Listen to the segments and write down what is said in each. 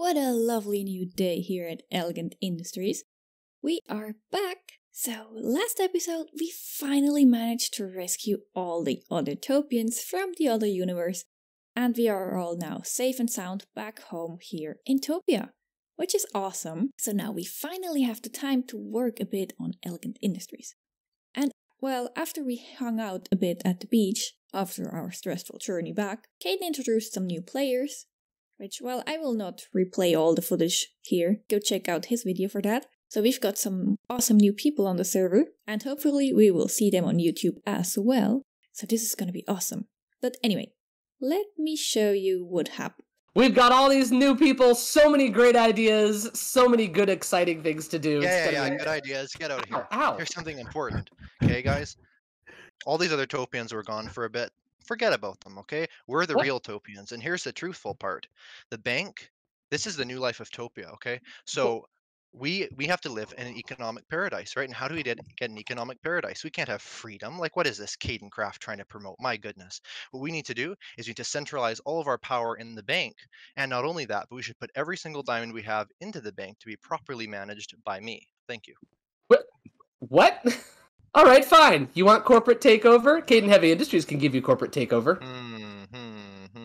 What a lovely new day here at Elegant Industries. We are back! So, last episode we finally managed to rescue all the other Topians from the other universe, and we are all now safe and sound back home here in Topia, which is awesome. So now we finally have the time to work a bit on Elegant Industries. And, well, after we hung out a bit at the beach, after our stressful journey back, Kaeden introduced some new players, which, well, I will not replay all the footage here. Go check out his video for that. So we've got some awesome new people on the server, and hopefully we will see them on YouTube as well. So this is gonna be awesome. But anyway, let me show you what happened. We've got all these new people, so many great ideas, so many good, exciting things to do. Yeah, good ideas. Get out of here. Ow. Here's something important. Okay, guys? All these other Topians were gone for a bit. Forget about them, okay? We're the real Topians, and here's the truthful part. The bank, this is the new life of Topia, okay? So we have to live in an economic paradise, right? And how do we get an economic paradise? We can't have freedom. Like, what is this Kaeden Craft trying to promote? My goodness. What we need to do is we need to centralize all of our power in the bank. And not only that, but we should put every single diamond we have into the bank to be properly managed by me. Thank you. What? All right, fine. You want corporate takeover? Kaeden Heavy Industries can give you corporate takeover.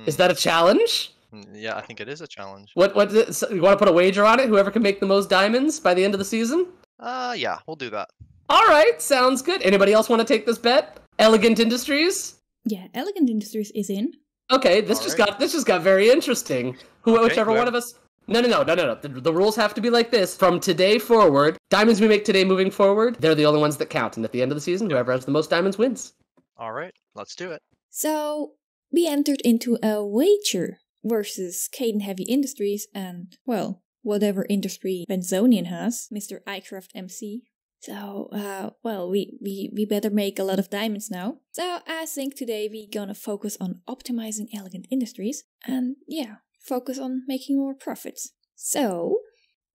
Is that a challenge? Yeah, I think it is a challenge. What is it? So you want to put a wager on it? Whoever can make the most diamonds by the end of the season? Yeah, we'll do that. All right, sounds good. Anybody else want to take this bet? Elegant Industries? Yeah, Elegant Industries is in. Okay, this just got very interesting. Whichever one of us. No. The rules have to be like this. From today forward, diamonds we make today moving forward, they're the only ones that count. And at the end of the season, whoever has the most diamonds wins. All right, let's do it. So we entered into a wager versus Kaeden Heavy Industries and, well, whatever industry Benzonian has, Mr. EyecraftMC. So, well, we better make a lot of diamonds now. So I think today we're gonna focus on optimizing Elegant Industries and, yeah, focus on making more profits. So,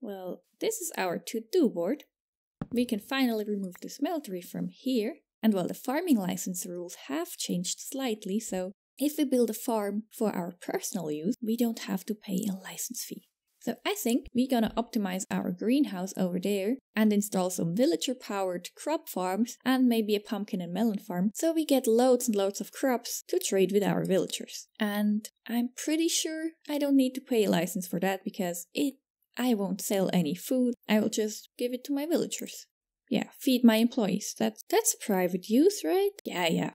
well, this is our to-do board. We can finally remove the smeltery from here. And well, the farming license rules have changed slightly, so if we build a farm for our personal use, we don't have to pay a license fee. So I think we're gonna optimize our greenhouse over there and install some villager-powered crop farms and maybe a pumpkin and melon farm so we get loads and loads of crops to trade with our villagers. And I'm pretty sure I don't need to pay a license for that because I won't sell any food, I will just give it to my villagers. Yeah, feed my employees. That's private use, right? Yeah,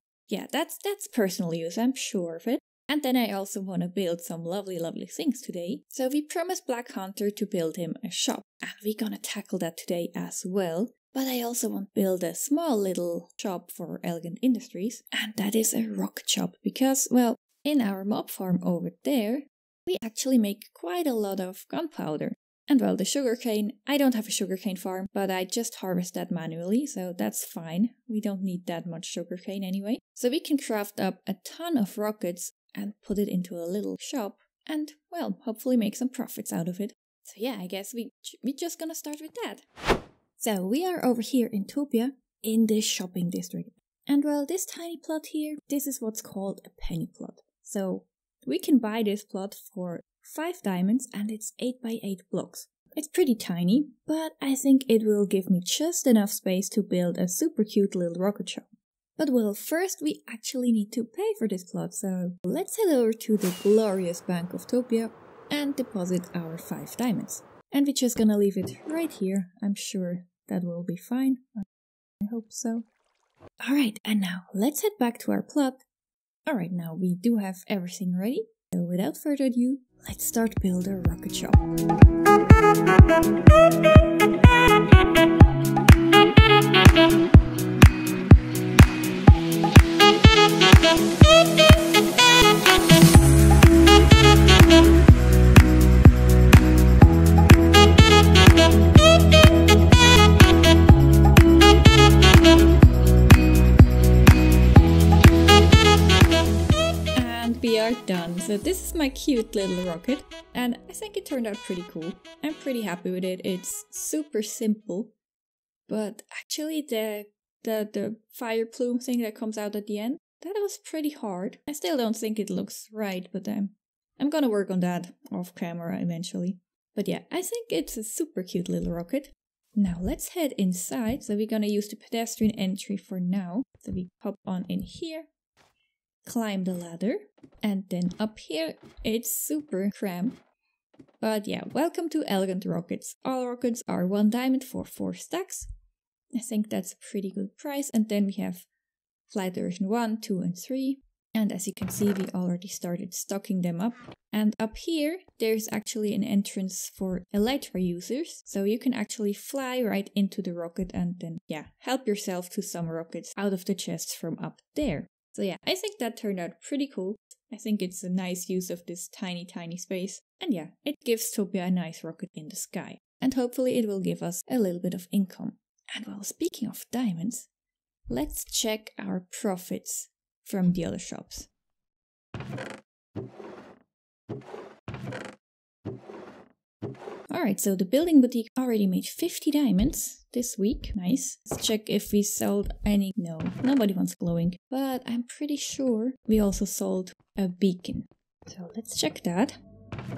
that's personal use, I'm sure of it. And then I also want to build some lovely, lovely things today. So we promised Black Hunter to build him a shop. And we're gonna tackle that today as well. But I also want to build a small little shop for Elegant Industries. And that is a rocket shop. Because, well, in our mob farm over there, we actually make quite a lot of gunpowder. And well, the sugarcane, I don't have a sugarcane farm, but I just harvest that manually, so that's fine. We don't need that much sugarcane anyway. So we can craft up a ton of rockets and put it into a little shop and, well, hopefully make some profits out of it. So yeah, I guess we're just gonna start with that. So we are over here in Topia, in the shopping district. And well, this tiny plot here, this is what's called a penny plot. So we can buy this plot for 5 diamonds and it's 8x8 blocks. It's pretty tiny, but I think it will give me just enough space to build a super cute little rocket shop. But well, first we actually need to pay for this plot, so let's head over to the glorious Bank of Topia and deposit our 5 diamonds. And we're just gonna leave it right here, I'm sure that will be fine. I hope so. Alright, and now let's head back to our plot. Alright, now we do have everything ready, so without further ado, let's start building a rocket shop. And we are done. So this is my cute little rocket and I think it turned out pretty cool. I'm pretty happy with it. It's super simple, but actually the fire plume thing that comes out at the end, that was pretty hard. I still don't think it looks right, but I'm gonna work on that off camera eventually. But yeah, I think it's a super cute little rocket. Now let's head inside, so we're gonna use the pedestrian entry for now. So we pop on in here, climb the ladder, and then up here it's super cramped. But yeah, welcome to Elegant Rockets. All rockets are 1 diamond for 4 stacks. I think that's a pretty good price. And then we have flight version 1, 2 and 3. And as you can see, we already started stocking them up. And up here, there's actually an entrance for Elytra users. So you can actually fly right into the rocket and then, yeah, help yourself to some rockets out of the chests from up there. So yeah, I think that turned out pretty cool. I think it's a nice use of this tiny space. And yeah, it gives Topia a nice rocket in the sky. And hopefully it will give us a little bit of income. And well, speaking of diamonds, let's check our profits from the other shops. Alright, so the Building Boutique already made 50 diamonds this week. Nice. Let's check if we sold any. No, nobody wants glowing. But I'm pretty sure we also sold a beacon. So let's check that.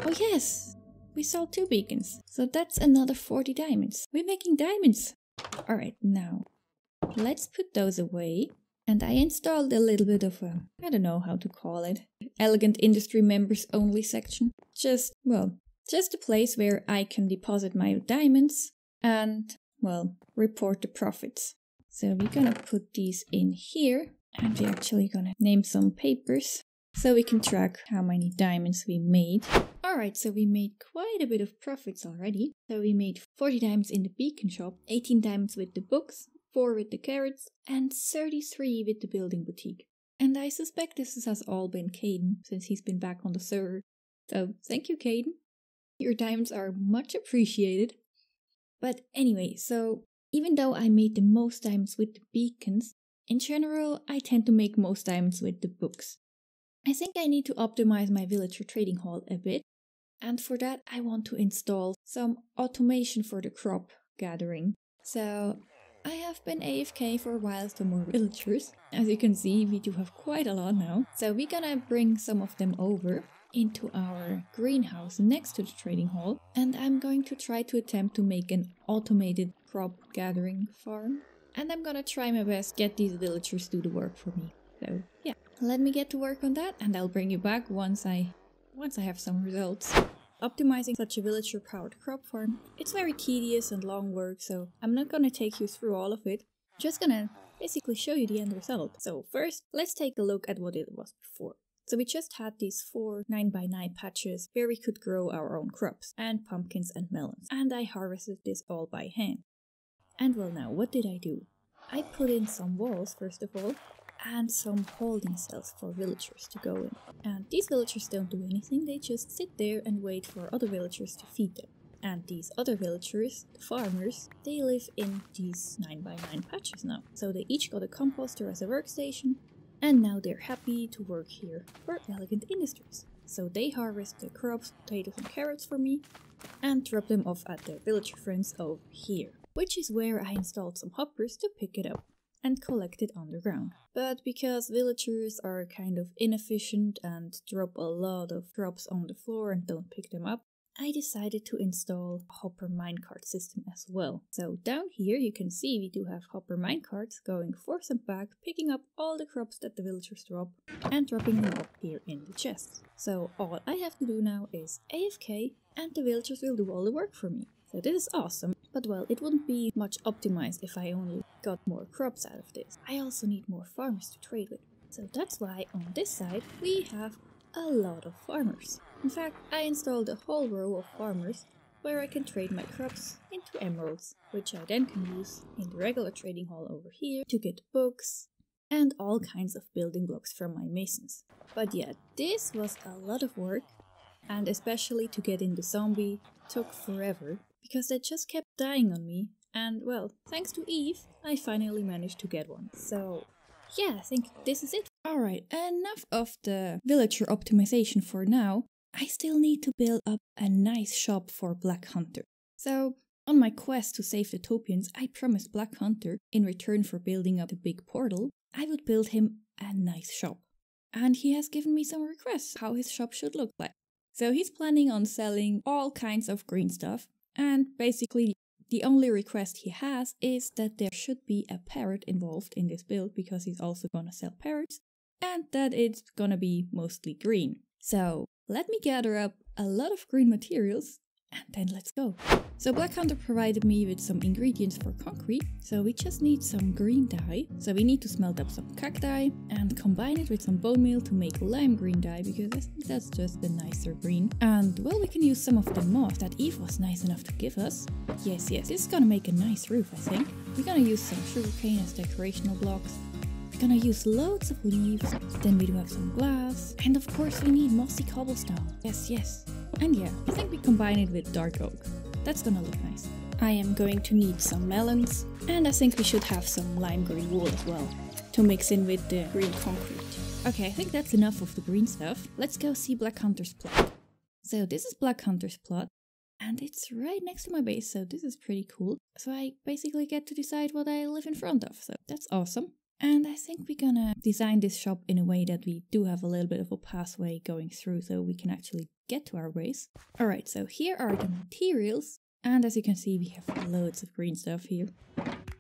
Oh yes! We sold 2 beacons. So that's another 40 diamonds. We're making diamonds! Alright, now let's put those away. And I installed a little bit of a, I don't know how to call it, Elegant Industry Members Only section. Just a place where I can deposit my diamonds and, well, report the profits. So we're gonna put these in here, and we're actually gonna name some papers so we can track how many diamonds we made. Alright, so we made quite a bit of profits already. So we made 40 diamonds in the beacon shop, 18 diamonds with the books, 4 with the carrots, and 33 with the Building Boutique. And I suspect this has all been Kaeden, since he's been back on the server. So thank you, Kaeden. Your diamonds are much appreciated. But anyway, so even though I made the most diamonds with the beacons, in general I tend to make most diamonds with the books. I think I need to optimize my villager trading hall a bit. And for that I want to install some automation for the crop gathering. So I have been AFK for a while to more villagers. As you can see, we do have quite a lot now. So we're gonna bring some of them over into our greenhouse next to the trading hall. And I'm going to try to attempt to make an automated crop gathering farm. And I'm gonna try my best to get these villagers to do the work for me. So yeah, let me get to work on that and I'll bring you back once I have some results. Optimizing such a villager-powered crop farm, it's very tedious and long work, so I'm not gonna take you through all of it. I'm just gonna basically show you the end result. So first, let's take a look at what it was before. So we just had these 4 9x9 patches where we could grow our own crops, and pumpkins and melons. And I harvested this all by hand. And well now, what did I do? I put in some walls, first of all, and some holding cells for villagers to go in. And these villagers don't do anything, they just sit there and wait for other villagers to feed them. And these other villagers, the farmers, they live in these 9x9 patches now. So they each got a composter as a workstation, and now they're happy to work here for Elegant Industries. So they harvest the crops, potatoes and carrots for me, and drop them off at their villager friends over here. Which is where I installed some hoppers to pick it up and collect it underground. But because villagers are kind of inefficient and drop a lot of crops on the floor and don't pick them up, I decided to install a hopper minecart system as well. So down here you can see we do have hopper minecarts going forth and back, picking up all the crops that the villagers drop and dropping them up here in the chests. So all I have to do now is AFK and the villagers will do all the work for me. So this is awesome. But well, it wouldn't be much optimized if I only got more crops out of this. I also need more farmers to trade with. So that's why on this side we have a lot of farmers. In fact, I installed a whole row of farmers where I can trade my crops into emeralds, which I then can use in the regular trading hall over here to get books and all kinds of building blocks from my masons. But yeah, this was a lot of work, and especially to get in the zombie took forever, because they just kept dying on me, and well, thanks to Eve, I finally managed to get one. So yeah, I think this is it. Alright, enough of the villager optimization for now. I still need to build up a nice shop for Black Hunter. So on my quest to save the Topians, I promised Black Hunter, in return for building up the big portal, I would build him a nice shop. And he has given me some requests how his shop should look like. So he's planning on selling all kinds of green stuff, and basically the only request he has is that there should be a parrot involved in this build, because he's also gonna sell parrots, and that it's gonna be mostly green. So let me gather up a lot of green materials and then let's go. So Black Hunter provided me with some ingredients for concrete, so we just need some green dye. So we need to smelt up some cacti and combine it with some bone meal to make lime green dye, because I think that's just a nicer green. And well, we can use some of the moss that Eve was nice enough to give us. Yes, yes, this is gonna make a nice roof, I think. We're gonna use some sugarcane as decorational blocks. We're gonna use loads of leaves, then we do have some glass, and of course we need mossy cobblestone. Yes, yes. And yeah, I think we combine it with dark oak. That's gonna look nice. I am going to need some melons, and I think we should have some lime green wool as well, to mix in with the green concrete. Okay, I think that's enough of the green stuff. Let's go see Black Hunter's plot. So this is Black Hunter's plot, and it's right next to my base, so this is pretty cool. So I basically get to decide what I live in front of, so that's awesome. And I think we're gonna design this shop in a way that we do have a little bit of a pathway going through, so we can actually get to our base. Alright, so here are the materials, and as you can see we have loads of green stuff here.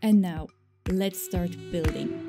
And now, let's start building.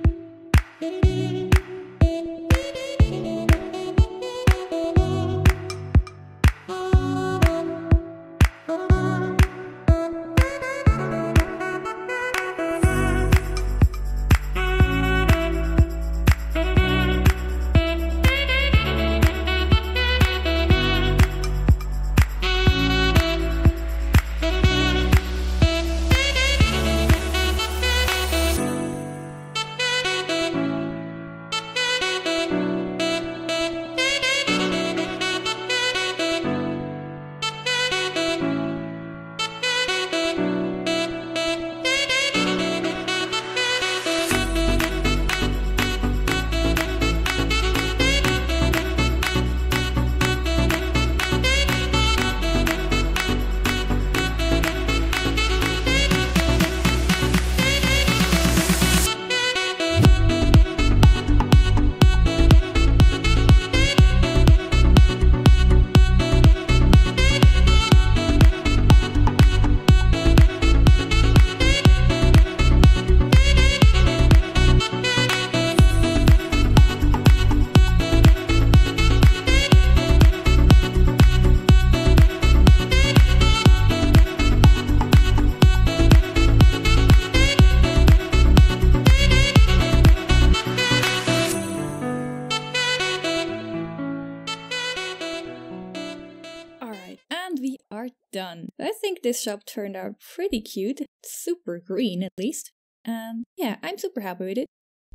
Done. I think this shop turned out pretty cute. It's super green at least. And yeah, I'm super happy with it.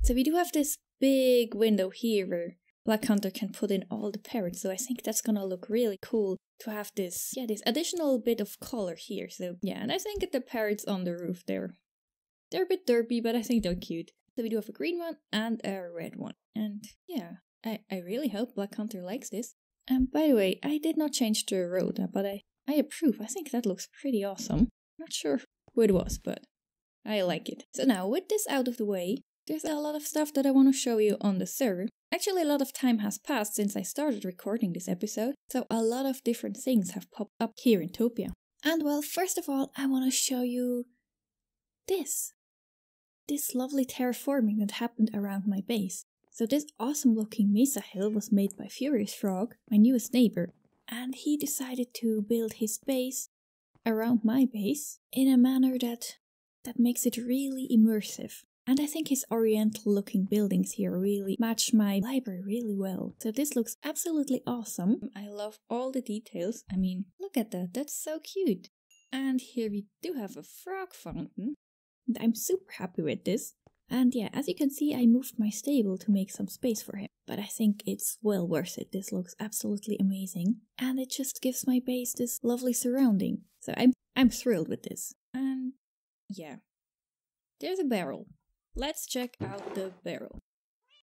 So we do have this big window here where Black Hunter can put in all the parrots. So I think that's gonna look really cool to have this, yeah, this additional bit of color here. So yeah, and I think the parrots on the roof there, they're a bit derpy, but I think they're cute. So we do have a green one and a red one. And yeah, I really hope Black Hunter likes this. And by the way, I did not change the road, but I approve. I think that looks pretty awesome. Not sure who it was, but I like it. So now, with this out of the way, there's a lot of stuff that I want to show you on the server. Actually, a lot of time has passed since I started recording this episode, so a lot of different things have popped up here in Topia. And well, first of all, I want to show you this. This lovely terraforming that happened around my base. So this awesome looking mesa hill was made by Furious Frog, my newest neighbor. And he decided to build his base around my base in a manner that makes it really immersive. And I think his oriental looking buildings here really match my library really well. So this looks absolutely awesome. I love all the details. I mean, look at that, that's so cute. And here we do have a frog fountain. And I'm super happy with this. And yeah, as you can see, I moved my stable to make some space for him, but I think it's well worth it. This looks absolutely amazing, and it just gives my base this lovely surrounding. So I'm thrilled with this. And yeah, there's a barrel. Let's check out the barrel.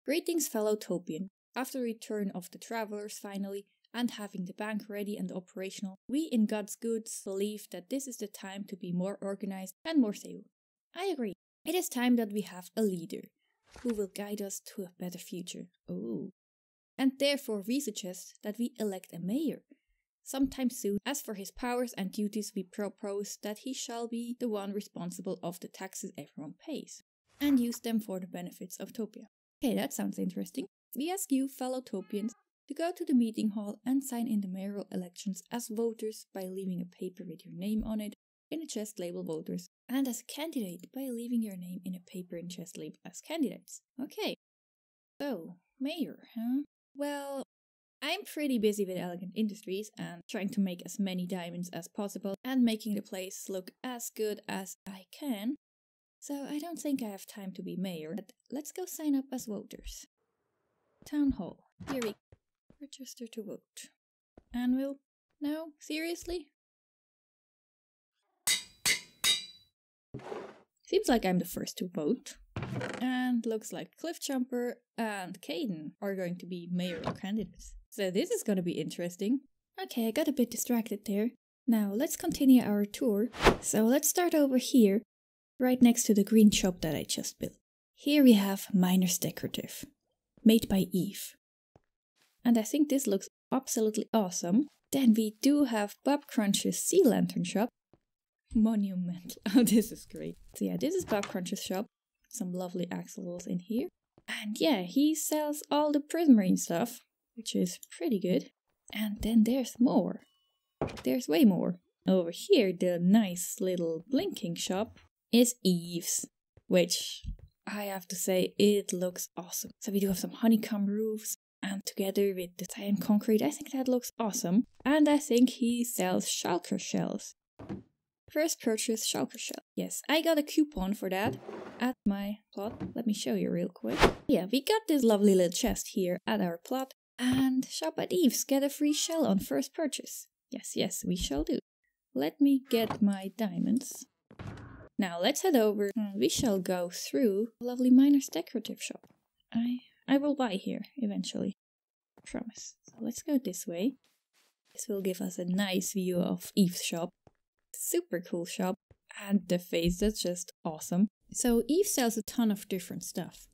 Greetings, fellow Topian. After the return of the travelers finally, and having the bank ready and operational, we in God's Goods believe that this is the time to be more organized and more stable. I agree. It is time that we have a leader, who will guide us to a better future. Oh. And therefore we suggest that we elect a mayor, sometime soon. As for his powers and duties, we propose that he shall be the one responsible of the taxes everyone pays, and use them for the benefits of Topia. Okay, that sounds interesting. We ask you, fellow Topians, to go to the meeting hall and sign in the mayoral elections as voters by leaving a paper with your name on it in a chest labeled voters, and as a candidate by leaving your name in a paper and chest labeled as candidates. Okay, so mayor, huh? Well, I'm pretty busy with Elegant Industries and trying to make as many diamonds as possible and making the place look as good as I can, so I don't think I have time to be mayor, but let's go sign up as voters. Town hall. Here we go. Register to vote. Anvil? No? Seriously? Seems like I'm the first to vote. And looks like Cliffjumper and Kaeden are going to be mayoral candidates. So this is gonna be interesting. Okay, I got a bit distracted there. Now let's continue our tour. So let's start over here, right next to the green shop that I just built. Here we have Miner's Decorative, made by Eve. And I think this looks absolutely awesome. Then we do have Bob Crunch's sea lantern shop. Monumental. Oh, this is great. So yeah, this is Bob Crunch's shop. Some lovely axolotls in here. And yeah, he sells all the prismarine stuff, which is pretty good. And then there's more. There's way more. Over here, the nice little blinking shop is Eve's, which I have to say, it looks awesome. So we do have some honeycomb roofs, and together with the cyan concrete, I think that looks awesome. And I think he sells shulker shells. First purchase shulker shell. Yes, I got a coupon for that at my plot. Let me show you real quick. Yeah, we got this lovely little chest here at our plot. And shop at Eve's, get a free shell on first purchase. Yes, yes, we shall do. Let me get my diamonds. Now let's head over and we shall go through a lovely Miner's Decorative shop. I will buy here eventually, I promise. So let's go this way. This will give us a nice view of Eve's shop. Super cool shop, and the face, that's just awesome. So Eve sells a ton of different stuff.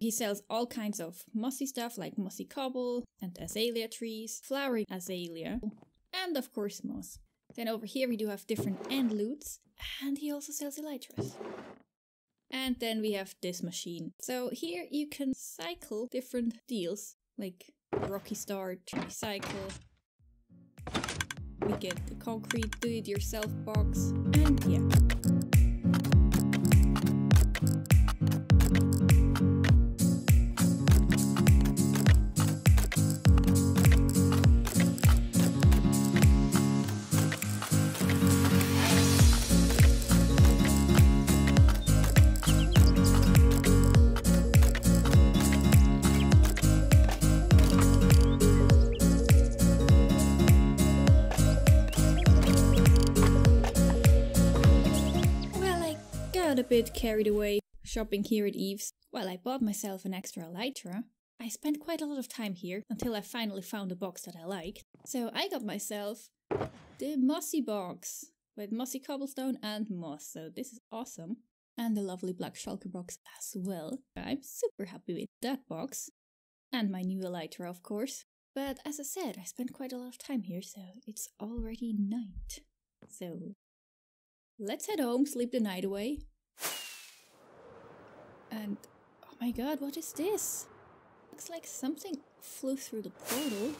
He sells all kinds of mossy stuff like mossy cobble and azalea trees, flowering azalea, and of course moss. Then over here we do have different end loots, and he also sells elytras. And then we have this machine. So here you can cycle different deals, like Rocky Start, Recycle. We get the concrete do-it-yourself box, and yeah. A bit carried away shopping here at Eve's. Well, I bought myself an extra elytra. I spent quite a lot of time here until I finally found a box that I liked. So I got myself the mossy box with mossy cobblestone and moss. So this is awesome. And the lovely black shulker box as well. I'm super happy with that box. And my new elytra, of course. But as I said, I spent quite a lot of time here, so it's already night. So let's head home, sleep the night away. And oh my god, what is this? Looks like something flew through the portal.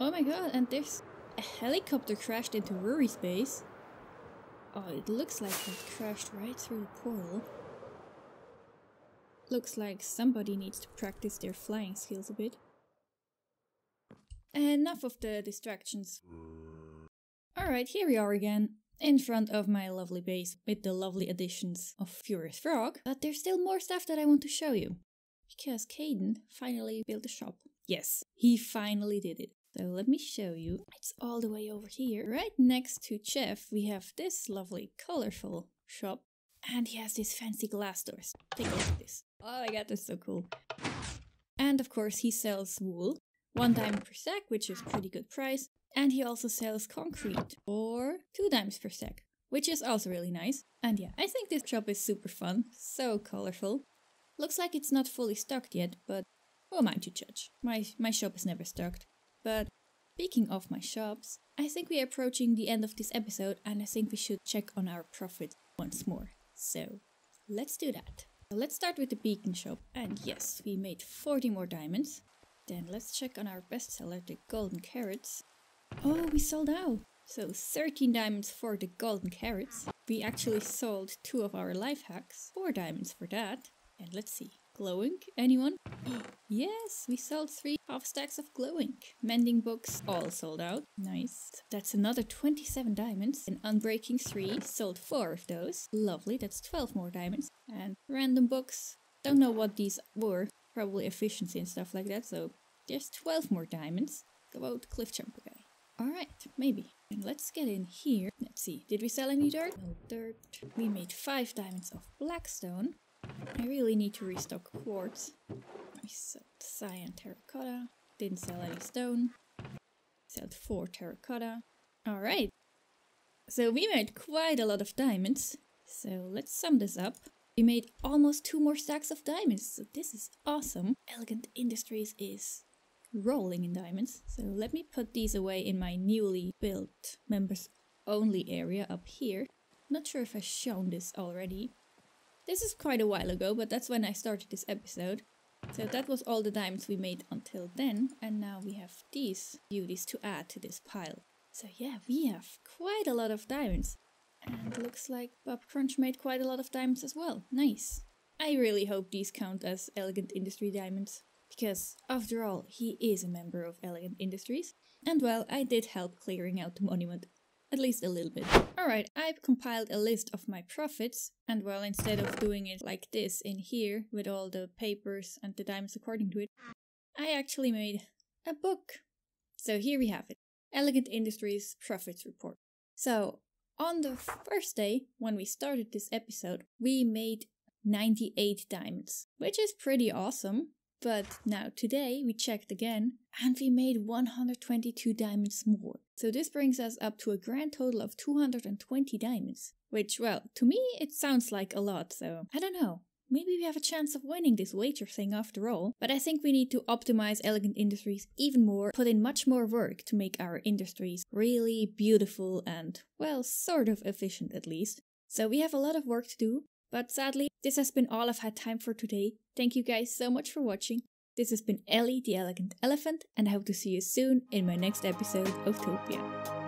Oh my god, and there's a helicopter crashed into Ruri's base. Oh, it looks like it crashed right through the portal. Looks like somebody needs to practice their flying skills a bit. Enough of the distractions. Alright, here we are again, in front of my lovely base with the lovely additions of Furious Frog, but there's still more stuff that I want to show you. Because Kaeden finally built a shop. Yes, he finally did it. So let me show you. It's all the way over here. Right next to Jeff we have this lovely colorful shop, and he has these fancy glass doors. Take a look at this. Oh my god, that's so cool. And of course he sells wool, 1 diamond per sack, which is pretty good price. And he also sells concrete for 2 dimes per sack, which is also really nice. And yeah, I think this shop is super fun, so colorful. Looks like it's not fully stocked yet, but who am I to judge? My shop is never stocked. But speaking of my shops, I think we're approaching the end of this episode, and I think we should check on our profit once more. So let's do that. Let's start with the beacon shop, and yes, we made 40 more diamonds. Then let's check on our bestseller, the golden carrots. Oh, we sold out! So 13 diamonds for the golden carrots. We actually sold 2 of our life hacks, 4 diamonds for that. And let's see, glow ink, anyone? Yes, we sold 3 half stacks of glow ink. Mending books, all sold out. Nice. That's another 27 diamonds. And unbreaking 3, sold 4 of those. Lovely, that's 12 more diamonds. And random books, don't know what these were. Probably efficiency and stuff like that, so there's 12 more diamonds. Quote CliffjumperGuy. Alright, maybe. And let's get in here. Let's see, did we sell any dirt? No dirt. We made 5 diamonds of blackstone. I really need to restock quartz. We sold cyan terracotta. Didn't sell any stone. Sold 4 terracotta. Alright. So we made quite a lot of diamonds. So let's sum this up. We made almost 2 more stacks of diamonds, so this is awesome. Elegant Industries is rolling in diamonds. So let me put these away in my newly built members only area up here. Not sure if I've shown this already. This is quite a while ago, but that's when I started this episode. So that was all the diamonds we made until then, and now we have these beauties to add to this pile. So yeah, we have quite a lot of diamonds. And looks like Bob Crunch made quite a lot of diamonds as well. Nice. I really hope these count as Elegant Industry diamonds, because after all, he is a member of Elegant Industries. And well, I did help clearing out the monument, at least a little bit. Alright, I've compiled a list of my profits, and well, instead of doing it like this in here, with all the papers and the diamonds according to it, I actually made a book. So here we have it. Elegant Industries Profits Report. So, on the first day, when we started this episode, we made 98 diamonds, which is pretty awesome. But now today, we checked again, and we made 122 diamonds more. So this brings us up to a grand total of 220 diamonds. Which, well, to me, it sounds like a lot, so I don't know. Maybe we have a chance of winning this wager thing after all, but I think we need to optimize Elegant Industries even more, put in much more work to make our industries really beautiful and, well, sort of efficient at least. So we have a lot of work to do, but sadly, this has been all I've had time for today. Thank you guys so much for watching. This has been Ellie the Elegant Elephant, and I hope to see you soon in my next episode of Topia.